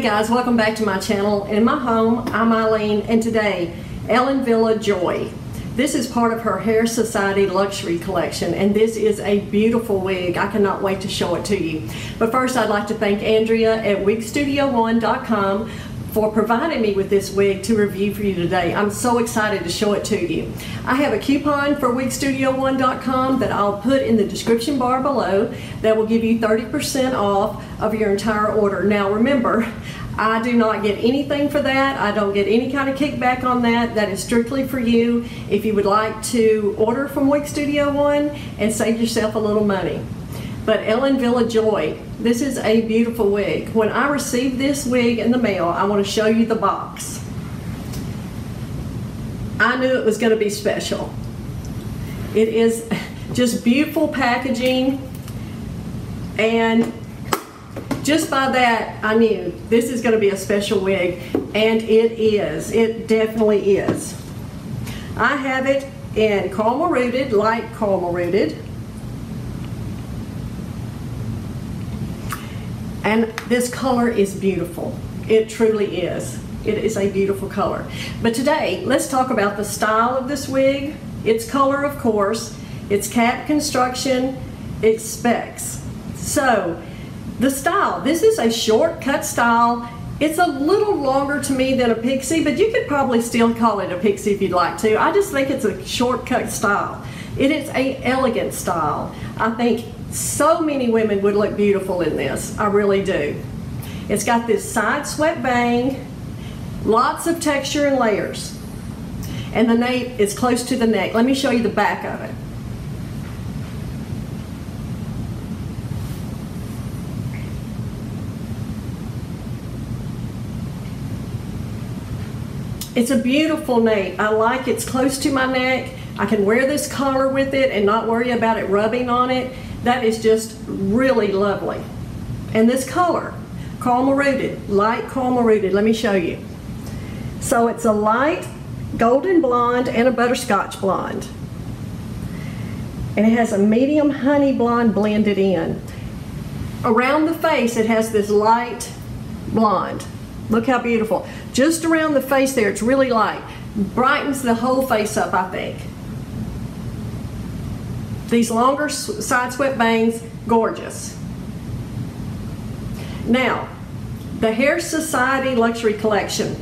Hey guys, welcome back to my channel and my home. I'm Eileen, and today Ellen Wille Joy. This is part of her Hair Society Luxury collection, and this is a beautiful wig. I cannot wait to show it to you. But first, I'd like to thank Andrea at wigstudio1.com for providing me with this wig to review for you today. I'm so excited to show it to you. I have a coupon for wigstudio1.com that I'll put in the description bar below that will give you 30% off of your entire order. Now remember, I do not get anything for that. I don't get any kind of kickback on that. That is strictly for you if you would like to order from wigstudio1 and save yourself a little money. But Ellen Wille Joy, this is a beautiful wig. When I received this wig in the mail, I want to show you the box. I knew it was going to be special. It is just beautiful packaging, and just by that I knew this is going to be a special wig, and it is. It definitely is. I have it in Caramel Rooted, light Caramel Rooted. And this color is beautiful. It truly is. It is a beautiful color. But today, let's talk about the style of this wig, its color, of course, its cap construction, its specs. So, the style. This is a short cut style. It's a little longer to me than a pixie, but you could probably still call it a pixie if you'd like to. I just think it's a short cut style. It is an elegant style. I think so many women would look beautiful in this. I really do. It's got this side swept bang, lots of texture and layers. And the nape is close to the neck. Let me show you the back of it. It's a beautiful nape. I like it's close to my neck. I can wear this collar with it and not worry about it rubbing on it. That is just really lovely. And this color, Caramel Rooted, light Caramel Rooted. Let me show you. So it's a light golden blonde and a butterscotch blonde. And it has a medium honey blonde blended in. Around the face, it has this light blonde. Look how beautiful. Just around the face there, it's really light. Brightens the whole face up, I think. These longer side swept bangs, gorgeous. Now, the Hair Society Luxury Collection.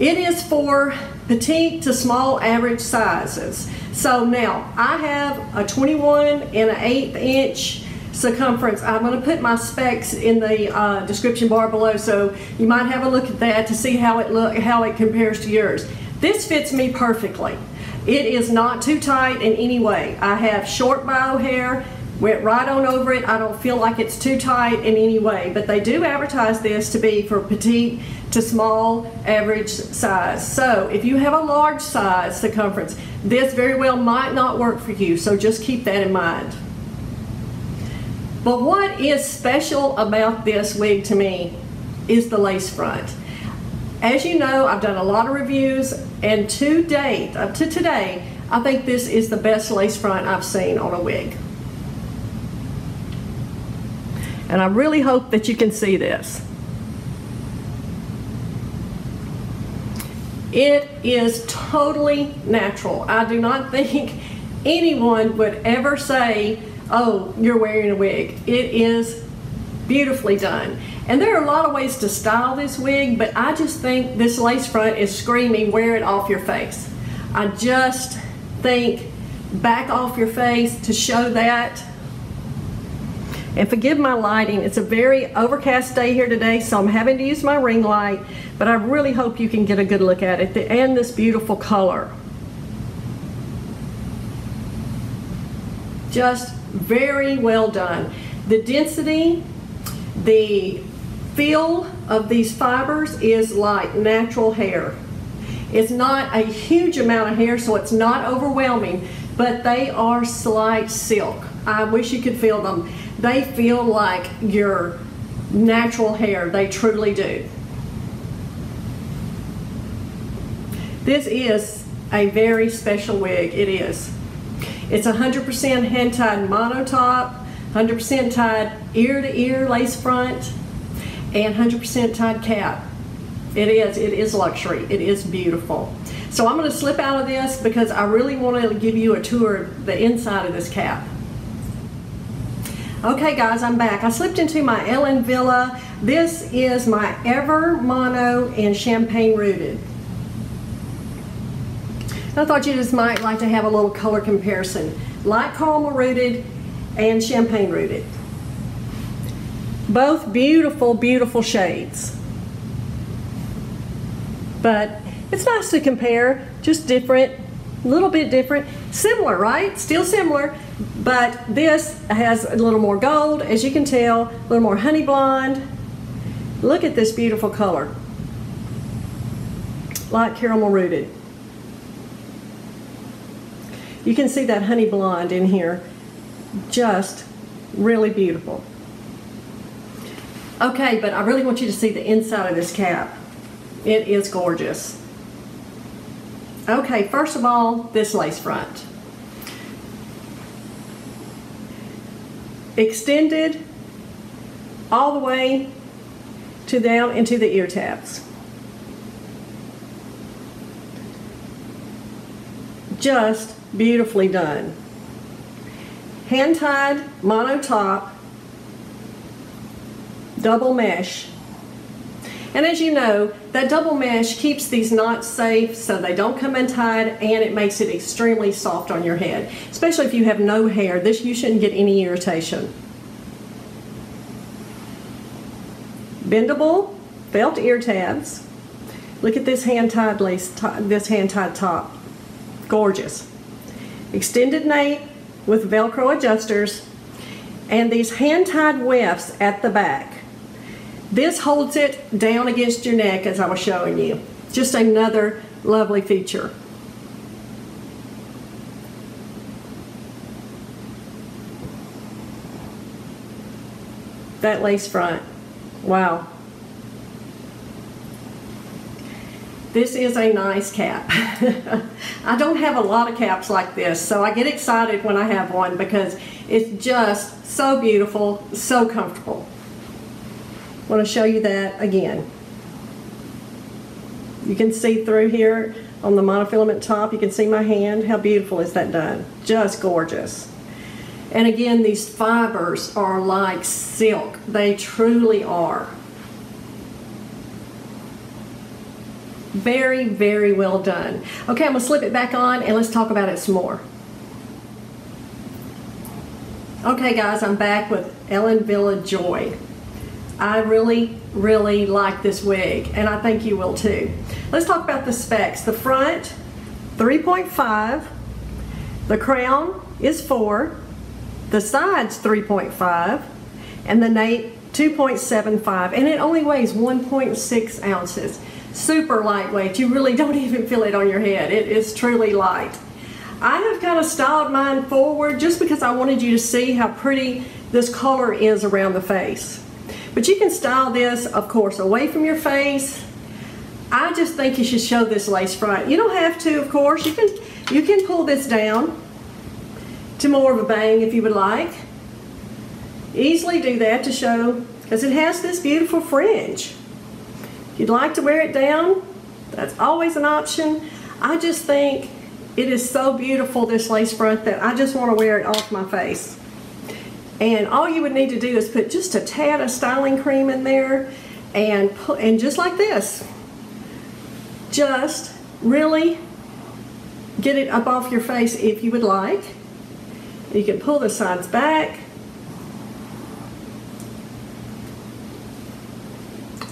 It is for petite to small average sizes. So now, I have a 21 and an 1/8 inch circumference. I'm going to put my specs in the description bar below, so you might have a look at that to see how it compares to yours. This fits me perfectly. It is not too tight in any way. I have short bio hair, went right on over it. I don't feel like it's too tight in any way, but they do advertise this to be for petite to small average size. So if you have a large size circumference, this very well might not work for you, so just keep that in mind. But what is special about this wig to me is the lace front. As you know, I've done a lot of reviews, and to date, up to today, I think this is the best lace front I've seen on a wig. And I really hope that you can see this. It is totally natural. I do not think anyone would ever say, oh, you're wearing a wig. It is beautifully done. And there are a lot of ways to style this wig, but I just think this lace front is screaming, wear it off your face. I just think back off your face to show that. And forgive my lighting. It's a very overcast day here today, so I'm having to use my ring light, but I really hope you can get a good look at it and this beautiful color. Just very well done. The density, the feel of these fibers is like natural hair. It's not a huge amount of hair, so it's not overwhelming, but they are slight silk. I wish you could feel them. They feel like your natural hair. They truly do. This is a very special wig. It is. It's 100% hand-tied mono top, 100% tied ear-to-ear lace front, and 100% Tide cap. It is luxury. It is beautiful. So I'm going to slip out of this because I really want to give you a tour of the inside of this cap. Okay guys, I'm back. I slipped into my Ellen Wille. This is my Ever Mono and Champagne Rooted. I thought you just might like to have a little color comparison. Light Caramel Rooted and Champagne Rooted. Both beautiful, beautiful shades. But it's nice to compare, just different, a little bit different. Similar, right? Still similar. But this has a little more gold, as you can tell, a little more honey blonde. Look at this beautiful color. Light Caramel Rooted. You can see that honey blonde in here. Just really beautiful. Okay, but I really want you to see the inside of this cap. It is gorgeous. Okay, first of all, this lace front. Extended all the way to down into the ear tabs. Just beautifully done. Hand tied mono top, double mesh. And as you know, that double mesh keeps these knots safe so they don't come untied, and it makes it extremely soft on your head, especially if you have no hair. You shouldn't get any irritation. Bendable felt ear tabs. Look at this hand-tied lace, this hand-tied top. Gorgeous. Extended nape with Velcro adjusters, and these hand-tied wefts at the back. This holds it down against your neck, as I was showing you. Just another lovely feature. That lace front. Wow. This is a nice cap. I don't have a lot of caps like this, so I get excited when I have one because it's just so beautiful, so comfortable. I want to show you that again. You can see through here on the monofilament top, you can see my hand. How beautiful is that done? Just gorgeous. And again, these fibers are like silk. They truly are. Very, very well done. Okay, I'm going to slip it back on and let's talk about it some more. Okay guys, I'm back with Ellen Wille Joy. I really, really like this wig, and I think you will too. Let's talk about the specs. The front, 3.5. The crown is 4. The sides, 3.5. And the nape, 2.75. And it only weighs 1.6 ounces. Super lightweight. You really don't even feel it on your head. It is truly light. I have kind of styled mine forward just because I wanted you to see how pretty this color is around the face. But you can style this, of course, away from your face. I just think you should show this lace front. You don't have to, of course. You can pull this down to more of a bang if you would like. Easily do that to show, because it has this beautiful fringe. If you'd like to wear it down, that's always an option. I just think it is so beautiful, this lace front, that I just want to wear it off my face. And all you would need to do is put just a tad of styling cream in there and just like this, just really get it up off your face if you would like. You can pull the sides back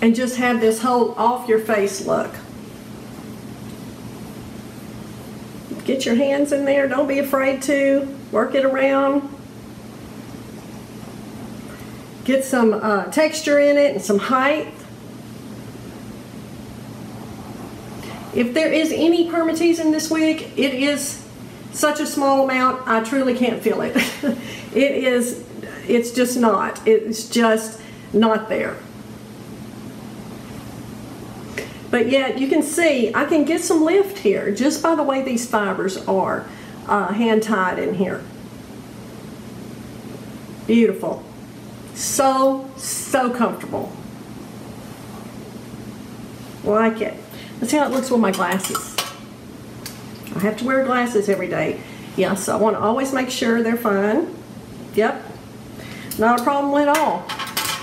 and just have this whole off your face look. Get your hands in there, don't be afraid to work it around. Get some texture in it and some height. If there is any permatease in this wig, it is such a small amount, I truly can't feel it. It's just not there. But yet you can see, I can get some lift here just by the way these fibers are hand tied in here. Beautiful. So comfortable. Like it. That's how it looks with my glasses. I have to wear glasses every day. Yes, I want to always make sure they're fine. Yep. Not a problem at all.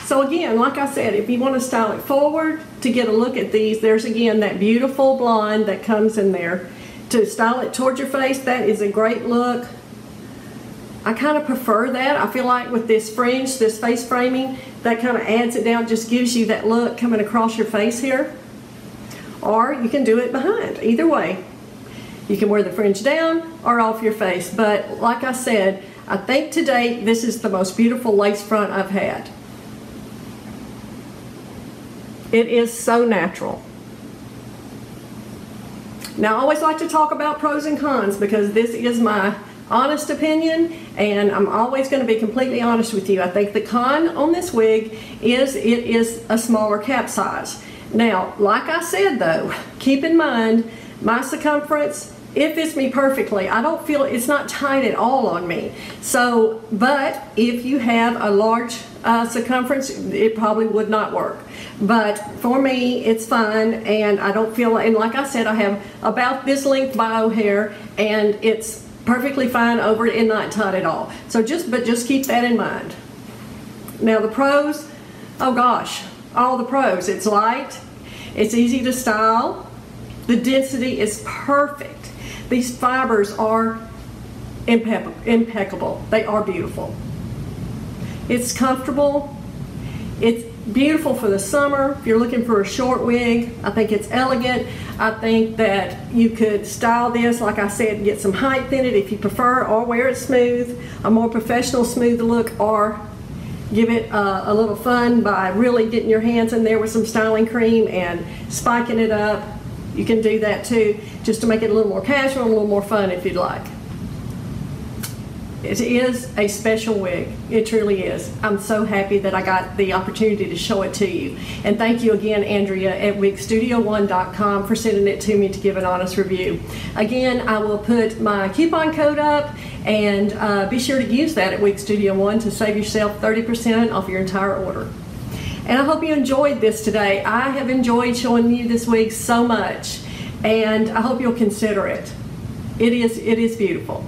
So again, like I said, if you want to style it forward to get a look at these, there's again that beautiful blonde that comes in there. To style it towards your face, that is a great look. I kind of prefer that. I feel like with this fringe, this face framing, that kind of adds it down, just gives you that look coming across your face here. Or you can do it behind, either way. You can wear the fringe down or off your face. But like I said, I think to date, this is the most beautiful lace front I've had. It is so natural. Now, I always like to talk about pros and cons because this is my honest opinion, and I'm always going to be completely honest with you. I think the con on this wig is it is a smaller cap size. Now, like I said though, keep in mind my circumference, it fits me perfectly. I don't feel, it's not tight at all on me. So, but if you have a large circumference, it probably would not work. But for me, it's fine, and I don't feel, and like I said, I have about this length by O'Hare, and it's perfectly fine over it and not tight at all. So just keep that in mind. Now the pros, oh gosh, all the pros. It's light, it's easy to style, the density is perfect. These fibers are impeccable. They are beautiful. It's comfortable. It's beautiful for the summer. If you're looking for a short wig, I think it's elegant. I think that you could style this, like I said, get some height in it if you prefer, or wear it smooth, a more professional smooth look, or give it a little fun by really getting your hands in there with some styling cream and spiking it up. You can do that too, just to make it a little more casual, a little more fun if you'd like. It is a special wig. It truly is. I'm so happy that I got the opportunity to show it to you. And thank you again, Andrea, at wigstudio1.com for sending it to me to give an honest review. Again, I will put my coupon code up, and be sure to use that at wigstudio1 to save yourself 30% off your entire order. And I hope you enjoyed this today. I have enjoyed showing you this wig so much, and I hope you'll consider it. It is beautiful.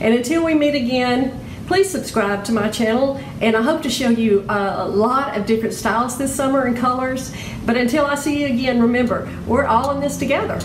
And until we meet again, please subscribe to my channel, and I hope to show you a lot of different styles this summer and colors. But until I see you again, remember, we're all in this together.